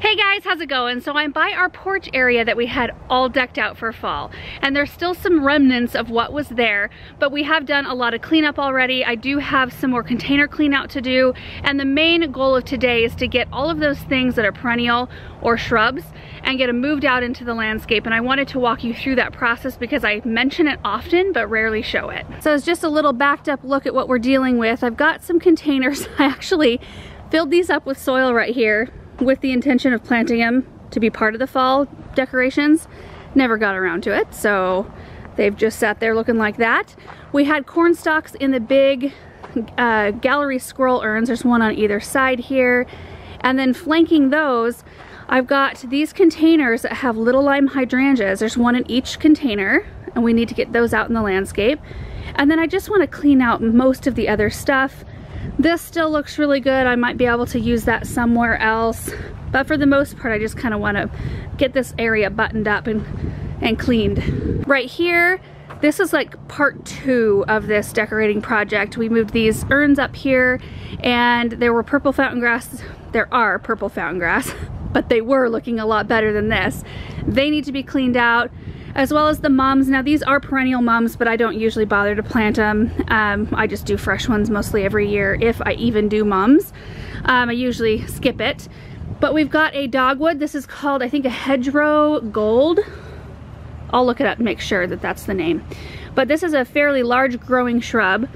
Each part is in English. Hey guys, how's it going? So I'm by our porch area that we had all decked out for fall, and there's still some remnants of what was there, but we have done a lot of cleanup already. I do have some more container clean out to do, and the main goal of today is to get all of those things that are perennial or shrubs and get them moved out into the landscape. And I wanted to walk you through that process because I mention it often but rarely show it. So it's just a little backed up look at what we're dealing with. I've got some containers. I actually filled these up with soil right here with the intention of planting them to be part of the fall decorations. Never got around to it, so they've just sat there looking like that. We had corn stalks in the big gallery squirrel urns. There's one on either side here. And then flanking those, I've got these containers that have little lime hydrangeas. There's one in each container, and we need to get those out in the landscape. And then I just want to clean out most of the other stuff. This still looks really good. I might be able to use that somewhere else, but for the most part, I just kind of want to get this area buttoned up and cleaned. Right here, this is like part two of this decorating project. We moved these urns up here, and there were purple fountain grass. There are purple fountain grass, but they were looking a lot better than this. They need to be cleaned out, as well as the mums. Now these are perennial mums, but I don't usually bother to plant them. I just do fresh ones mostly every year, if I even do mums. I usually skip it. But we've got a dogwood. This is called, I think, a hedgerow gold. I'll look it up and make sure that that's the name. But this is a fairly large growing shrub.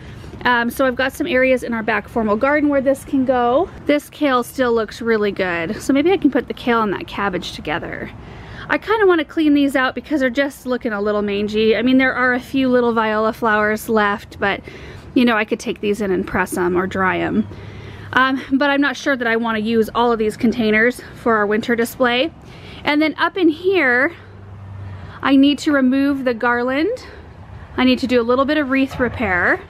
So I've got some areas in our back formal garden where this can go. This kale still looks really good. So maybe I can put the kale and that cabbage together. I kind of want to clean these out because they're just looking a little mangy. I mean, there are a few little viola flowers left, but you know, I could take these in and press them or dry them. But I'm not sure that I want to use all of these containers for our winter display. And then up in here, I need to remove the garland. I need to do a little bit of wreath repair.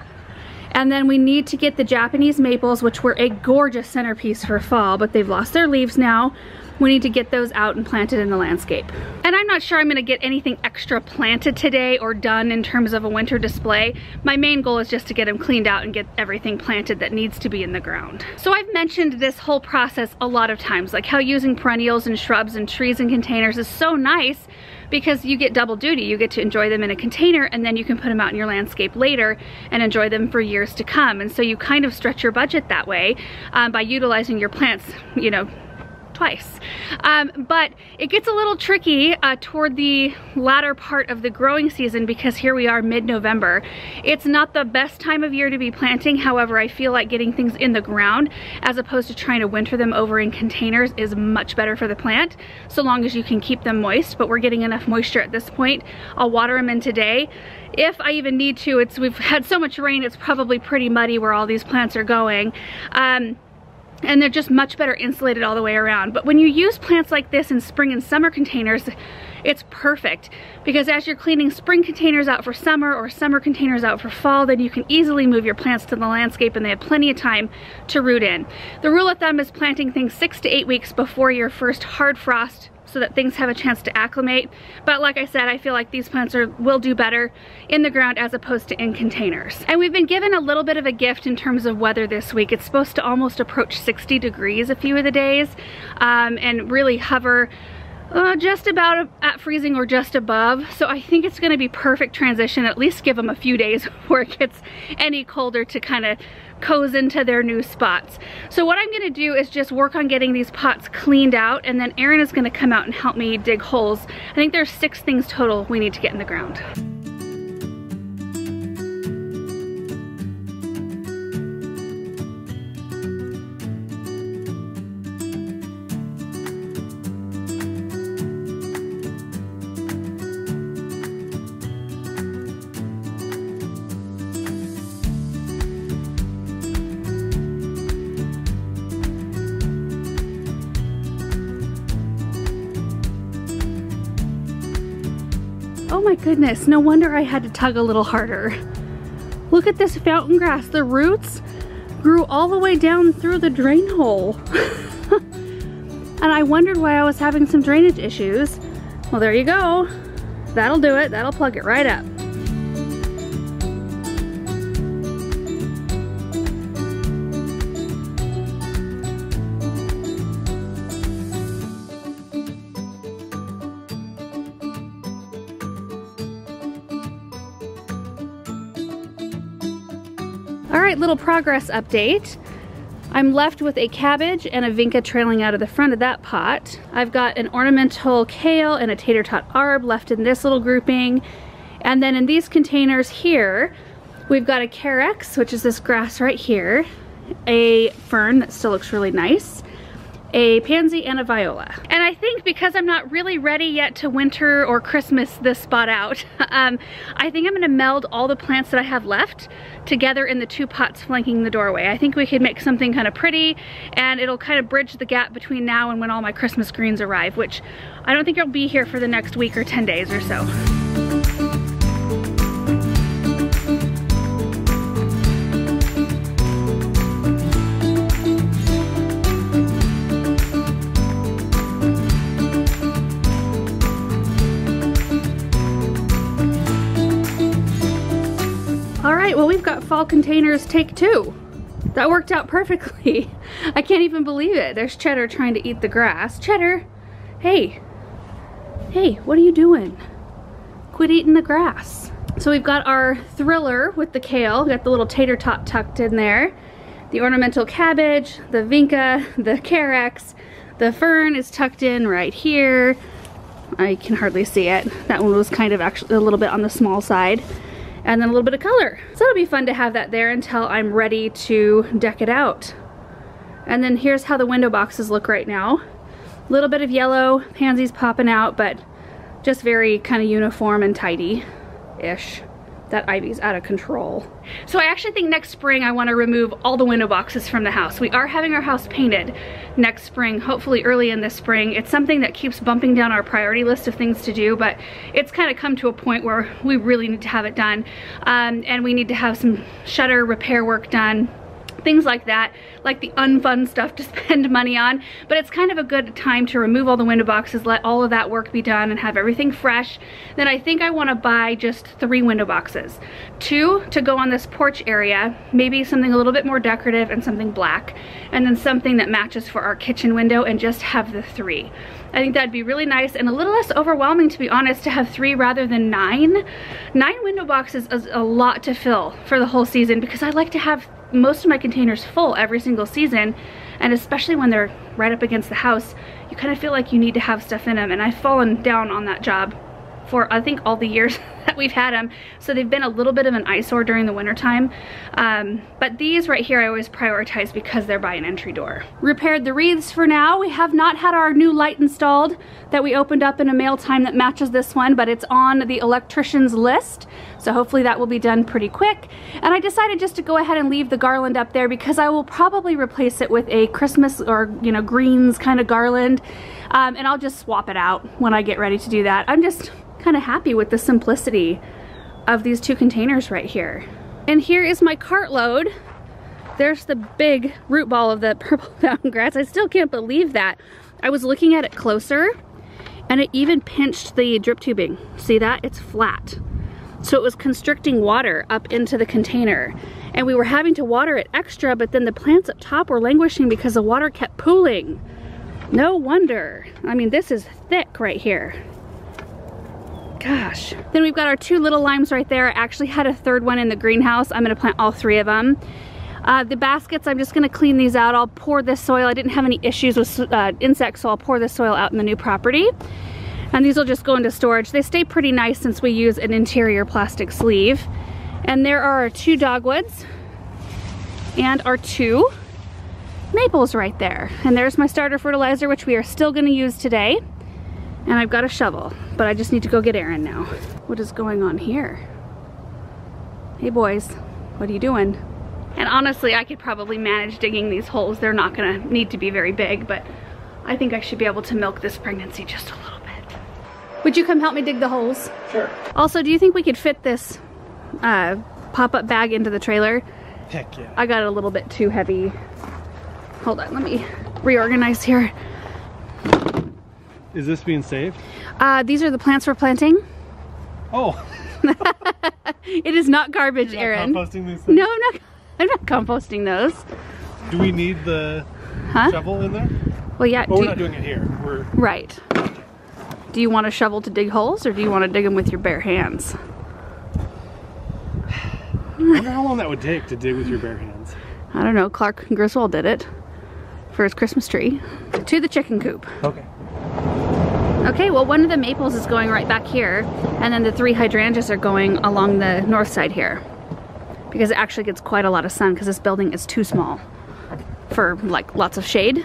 And then we need to get the Japanese maples, which were a gorgeous centerpiece for fall, but they've lost their leaves now. We need to get those out and planted in the landscape. And I'm not sure I'm gonna get anything extra planted today or done in terms of a winter display. My main goal is just to get them cleaned out and get everything planted that needs to be in the ground. So I've mentioned this whole process a lot of times, like how using perennials and shrubs and trees and containers is so nice because you get double duty. You get to enjoy them in a container, and then you can put them out in your landscape later and enjoy them for years to come. And so you kind of stretch your budget that way by utilizing your plants, you know, twice. But it gets a little tricky toward the latter part of the growing season, because here we are mid-November. It's not the best time of year to be planting. However, I feel like getting things in the ground as opposed to trying to winter them over in containers is much better for the plant, so long as you can keep them moist. But we're getting enough moisture at this point. I'll water them in today if I even need to. We've had so much rain, it's probably pretty muddy where all these plants are going. And they're just much better insulated all the way around. But when you use plants like this in spring and summer containers, it's perfect, because as you're cleaning spring containers out for summer or summer containers out for fall, then you can easily move your plants to the landscape and they have plenty of time to root in. The rule of thumb is planting things 6 to 8 weeks before your first hard frost, so that things have a chance to acclimate. But like I said, I feel like these plants will do better in the ground as opposed to in containers. And we've been given a little bit of a gift in terms of weather this week. It's supposed to almost approach 60 degrees a few of the days, and really hover just about at freezing or just above. So I think it's gonna be perfect transition. At least give them a few days before it gets any colder to kind of cozy into their new spots. So what I'm gonna do is just work on getting these pots cleaned out, and then Erin is gonna come out and help me dig holes. I think there's 6 things total we need to get in the ground. Oh my goodness, no wonder I had to tug a little harder. Look at this fountain grass. The roots grew all the way down through the drain hole. And I wondered why I was having some drainage issues. Well, there you go. That'll do it. That'll plug it right up. All right, little progress update. I'm left with a cabbage and a vinca trailing out of the front of that pot. I've got an ornamental kale and a tater tot arb left in this little grouping. And then in these containers here, we've got a carex, which is this grass right here, a fern that still looks really nice, a pansy and a viola. And I think because I'm not really ready yet to winter or Christmas this spot out, I think I'm gonna meld all the plants that I have left together in the two pots flanking the doorway. I think we could make something kind of pretty, and it'll kind of bridge the gap between now and when all my Christmas greens arrive, which I don't think I'll be here for the next week or 10 days or so. Well, we've got fall containers take two. That worked out perfectly. I can't even believe it. There's Cheddar trying to eat the grass. Cheddar, hey. Hey, what are you doing? Quit eating the grass. So we've got our thriller with the kale. We've got the little tater tot tucked in there. The ornamental cabbage, the vinca, the carex. The fern is tucked in right here. I can hardly see it. That one was kind of actually a little bit on the small side. And then a little bit of color. So it'll be fun to have that there until I'm ready to deck it out. And then here's how the window boxes look right now. A little bit of yellow, pansies popping out, but just very kind of uniform and tidy-ish. That ivy's out of control. So I actually think next spring I want to remove all the window boxes from the house. We are having our house painted next spring, hopefully early in the spring. It's something that keeps bumping down our priority list of things to do, but it's kind of come to a point where we really need to have it done. And we need to have some shutter repair work done. Things like that, like the unfun stuff to spend money on. But it's kind of a good time to remove all the window boxes, let all of that work be done and have everything fresh. Then I think I wanna buy just 3 window boxes. 2 to go on this porch area, maybe something a little bit more decorative and something black, and then something that matches for our kitchen window, and just have the 3. I think that'd be really nice and a little less overwhelming, to be honest, to have 3 rather than 9. 9 window boxes is a lot to fill for the whole season, because I like to have most of my containers full every single season, and especially when they're right up against the house, you kind of feel like you need to have stuff in them, and I've fallen down on that job for I think all the years that we've had them, so they've been a little bit of an eyesore during the winter time. But these right here I always prioritize because they're by an entry door. Repaired the wreaths for now. We have not had our new light installed that we opened up in a mail time that matches this one, but it's on the electrician's list, so hopefully that will be done pretty quick. And I decided just to go ahead and leave the garland up there because I will probably replace it with a Christmas or, you know, greens kind of garland, and I'll just swap it out when I get ready to do that. I'm just kind of happy with the simplicity of these 2 containers right here. And here is my cartload. There's the big root ball of the purple fountain grass. I still can't believe that. I was looking at it closer and it even pinched the drip tubing. See that? It's flat. So it was constricting water up into the container, and we were having to water it extra, but then the plants up top were languishing because the water kept pooling. No wonder. I mean, this is thick right here. Gosh. Then we've got our 2 little limes right there. I actually had a 3rd one in the greenhouse. I'm gonna plant all 3 of them. The baskets, I'm just gonna clean these out. I'll pour this soil. I didn't have any issues with insects, so I'll pour this soil out in the new property. And these will just go into storage. They stay pretty nice since we use an interior plastic sleeve. And there are our 2 dogwoods and our 2 maples right there. And there's my starter fertilizer, which we are still gonna use today. And I've got a shovel, but I just need to go get Aaron now. What is going on here? Hey boys, what are you doing? And honestly, I could probably manage digging these holes. They're not gonna need to be very big, but I think I should be able to milk this pregnancy just a little bit. Would you come help me dig the holes? Sure. Also, do you think we could fit this pop-up bag into the trailer? Heck yeah. I got it a little bit too heavy. Hold on, let me reorganize here. Is this being saved? These are the plants we're planting. Oh. It is not garbage, Aaron. Composting these things? No, I'm not composting those. Do we need the shovel in there? Well, yeah. Well, we're not doing it here. We're... Right. Do you want a shovel to dig holes, or do you want to dig them with your bare hands? I wonder how long that would take to dig with your bare hands. I don't know. Clark Griswold did it for his Christmas tree. To the chicken coop. Okay. Okay, well, one of the maples is going right back here, and then the three hydrangeas are going along the north side here, because it actually gets quite a lot of sun because this building is too small for like lots of shade.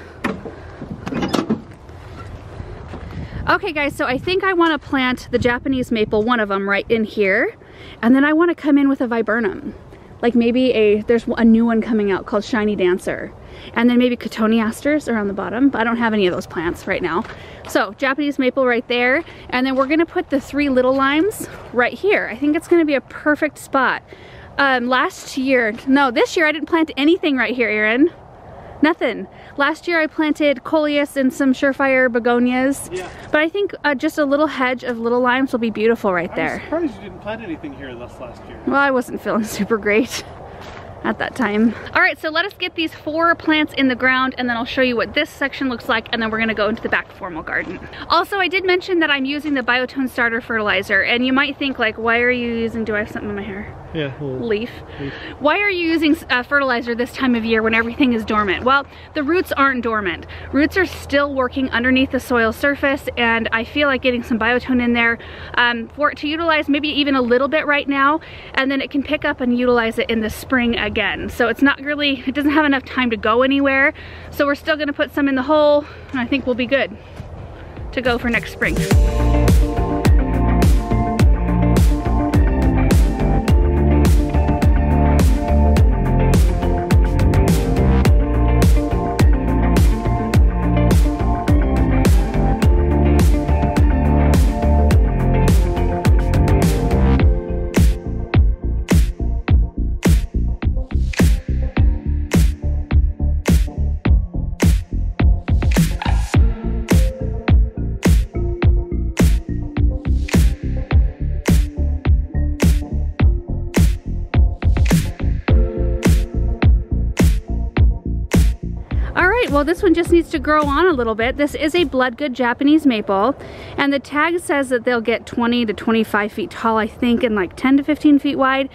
Okay guys, so I think I want to plant the Japanese maple, one of them, right in here, and then I want to come in with a viburnum. Like maybe there's a new one coming out called Shiny Dancer, and then maybe cotoneasters are on the bottom, but I don't have any of those plants right now. So Japanese maple right there, and then we're gonna put the three little limes right here. I think it's gonna be a perfect spot. This year I didn't plant anything right here, Aaron. Nothing. Last year I planted coleus and some surefire begonias, yeah. But I think just a little hedge of little limes will be beautiful right there. I'm surprised you didn't plant anything here last year. Well, I wasn't feeling super great at that time. All right, so let us get these four plants in the ground, and then I'll show you what this section looks like, and then we're gonna go into the back formal garden. Also, I did mention that I'm using the Biotone Starter Fertilizer, and you might think like, why are you using, do I have something in my hair? Yeah, leaf. Why are you using fertilizer this time of year when everything is dormant? Well, the roots aren't dormant. Roots are still working underneath the soil surface, and I feel like getting some biotone in there for it to utilize maybe even a little bit right now, and then it can pick up and utilize it in the spring again. So it's not really, it doesn't have enough time to go anywhere. So we're still gonna put some in the hole, and I think we'll be good to go for next spring. Well, this one just needs to grow on a little bit. This is a Bloodgood Japanese maple, and the tag says that they'll get 20 to 25 feet tall, I think, and like 10 to 15 feet wide.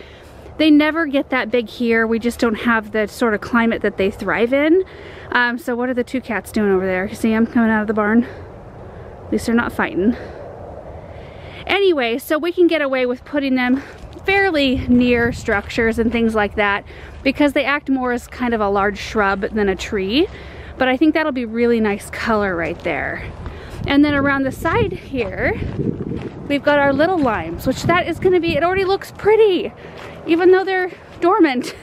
They never get that big here. We just don't have the sort of climate that they thrive in. So what are the two cats doing over there? You see them coming out of the barn? At least they're not fighting. Anyway, so we can get away with putting them fairly near structures and things like that because they act more as kind of a large shrub than a tree. But I think that'll be really nice color right there. And then around the side here, we've got our little limes, which that is gonna be, it already looks pretty, even though they're dormant.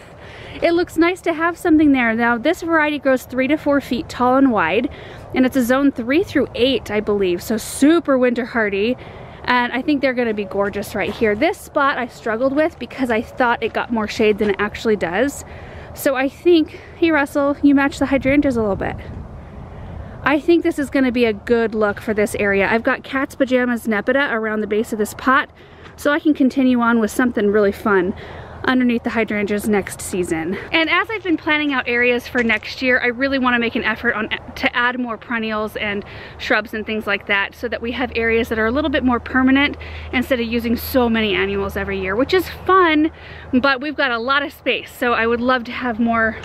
It looks nice to have something there. Now this variety grows 3 to 4 feet tall and wide, and it's a zone 3 through 8, I believe, so super winter hardy. And I think they're gonna be gorgeous right here. This spot I struggled with because I thought it got more shade than it actually does. So I think, hey Russell, you match the hydrangeas a little bit. I think this is gonna be a good look for this area. I've got cat's pajamas nepeta around the base of this pot, so I can continue on with something really fun underneath the hydrangeas next season. And as I've been planning out areas for next year, I really wanna make an effort to add more perennials and shrubs and things like that so that we have areas that are a little bit more permanent instead of using so many annuals every year, which is fun, but we've got a lot of space. So I would love to have more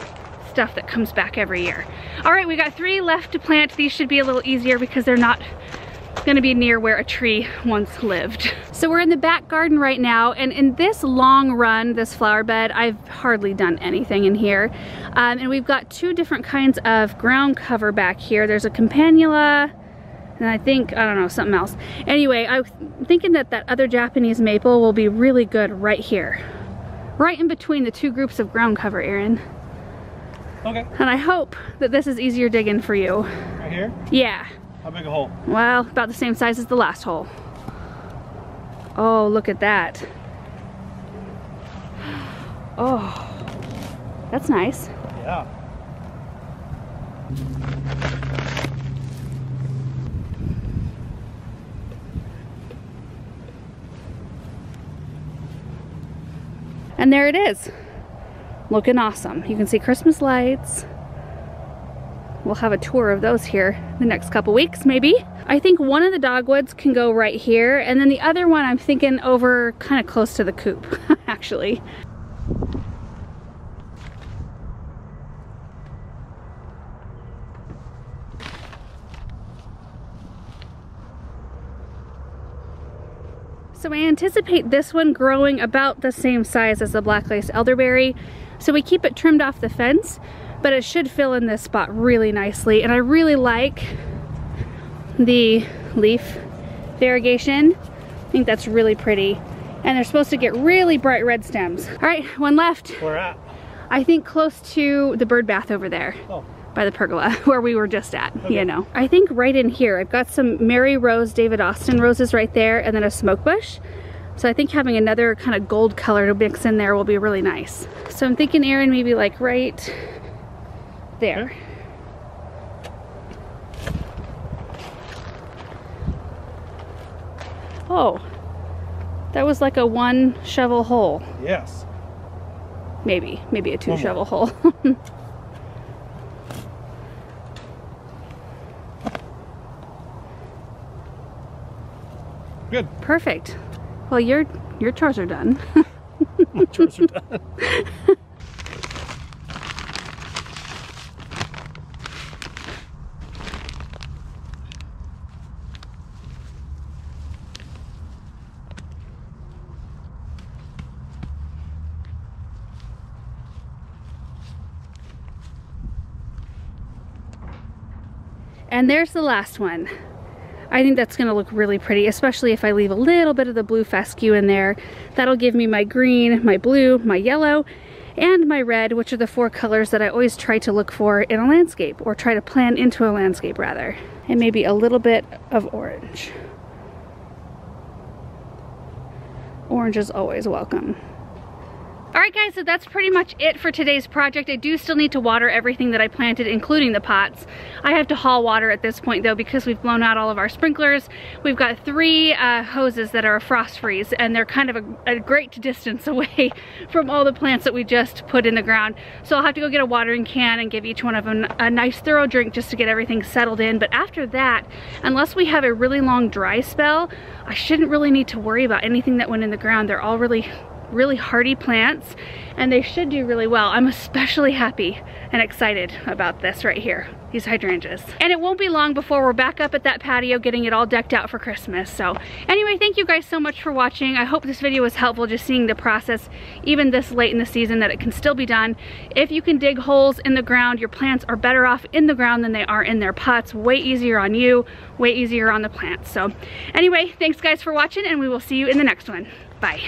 stuff that comes back every year. All right, we got 3 left to plant. These should be a little easier because they're not gonna be near where a tree once lived. So we're in the back garden right now, and in this long run, this flower bed, I've hardly done anything in here. And we've got 2 different kinds of ground cover back here. There's a campanula, and I think, I don't know, something else. Anyway, I'm thinking that that other Japanese maple will be really good right here. Right in between the 2 groups of ground cover, Aaron. Okay. And I hope that this is easier digging for you. Right here? Yeah. How big a hole? Well, about the same size as the last hole. Oh, look at that. Oh, that's nice. Yeah. And there it is. Looking awesome. You can see Christmas lights. We'll have a tour of those here the next couple weeks, maybe. I think one of the dogwoods can go right here, and then the other one I'm thinking over kind of close to the coop, actually. So I anticipate this one growing about the same size as the black lace elderberry. So we keep it trimmed off the fence, but it should fill in this spot really nicely. And I really like the leaf variegation. I think that's really pretty. And they're supposed to get really bright red stems. All right, one left. Where at? I think close to the bird bath over there. Oh. By the pergola where we were just at, okay. You know. I think right in here, I've got some Mary Rose, David Austin roses right there, and then a smoke bush. So I think having another kind of gold color to mix in there will be really nice. So I'm thinking, Erin, maybe like right there. Okay. Oh, that was like a one shovel hole. Yes. Maybe a two shovel hole. Good. Perfect. Well, your chores are done. My chores are done. And there's the last one. I think that's gonna look really pretty, especially if I leave a little bit of the blue fescue in there. That'll give me my green, my blue, my yellow, and my red, which are the four colors that I always try to look for in a landscape, or try to plan into a landscape rather. And maybe a little bit of orange. Orange is always welcome. All right guys, so that's pretty much it for today's project. I do still need to water everything that I planted, including the pots. I have to haul water at this point though, because we've blown out all of our sprinklers. We've got three hoses that are frost freeze, and they're kind of a great distance away from all the plants that we just put in the ground. So I'll have to go get a watering can and give each one of them a nice thorough drink just to get everything settled in. But after that, unless we have a really long dry spell, I shouldn't really need to worry about anything that went in the ground. They're all really hardy plants and they should do really well. I'm especially happy and excited about this right here, these hydrangeas. And it won't be long before we're back up at that patio getting it all decked out for Christmas. So anyway, thank you guys so much for watching. I hope this video was helpful, just seeing the process even this late in the season, that it can still be done. If you can dig holes in the ground, your plants are better off in the ground than they are in their pots. Way easier on you, way easier on the plants. So anyway, thanks guys for watching and we will see you in the next one. Bye.